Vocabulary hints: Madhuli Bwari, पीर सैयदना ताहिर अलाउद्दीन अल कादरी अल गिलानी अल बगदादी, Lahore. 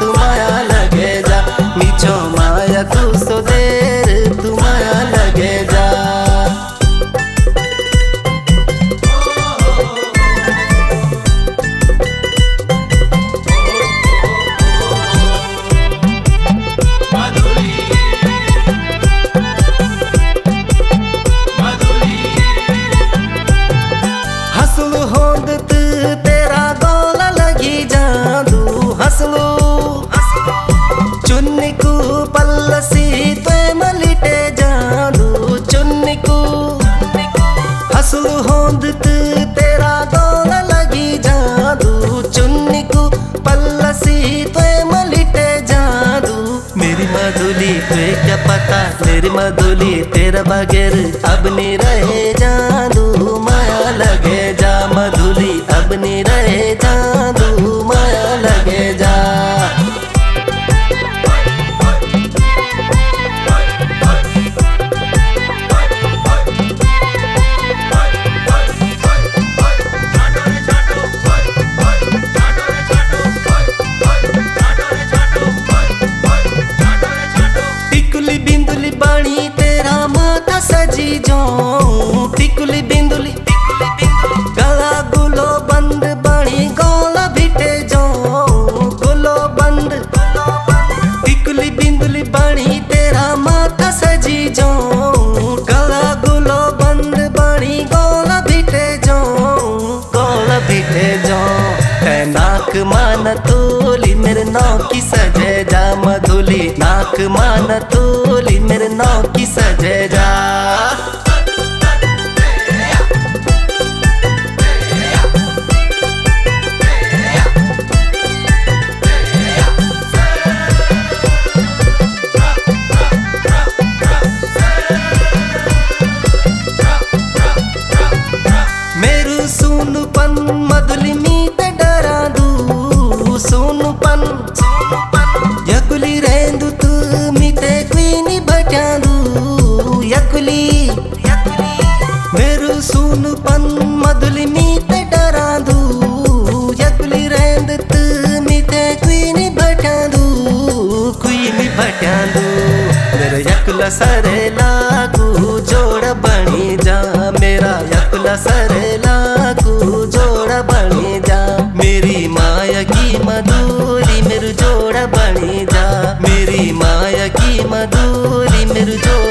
तू माया लगे जा, मिछो माया को सो देर तू माया लगे जा। चुन्नी को पल्लसी ते मलिटे जादू, चुन्नी को हसलू होंद तेरा गौना लगी जादू, चुन्नी को पल्लसी ते मलिटे जादू। मेरी मधुली तुझे क्या पता, मेरी मधुली तेरा बगैर अब नहीं रहे जादू माया लगे जा, मधुली अब नहीं रहे जादू माया लगे जा। टिकुली बिंदुली गला गुलो बंद बड़ी गौला भिटे जाऊं, गुलो बंद टिकुली बिंदुली बड़ी तेरा माता सजी जाऊं, गला गुलो बंद बड़ी गौला भिटे जाऊं, गौला भिटे जाऊं। है नाक मान तोली मेरे नाव की सजे जा मधुली, नाक मान तोली मेरे नाव की सजे जा। सुनपन मधुली मीत डरा दू, सुनपन यकुली रेंदू तू मीते क्वीनी बचा दू, यकुली मेरू सुनपन मधुली मीत डरा दू, यकुली रेंद तू मीते क्वीनी बचा दू, क्वीनी बचा दू। मेरा यकुला सरे लागू जोड़ बनी जा, मेरा यकुला सरे मधुली मेरू जोड़ा बनी जा, मेरी माया की मधुली मेरू जोड़ा।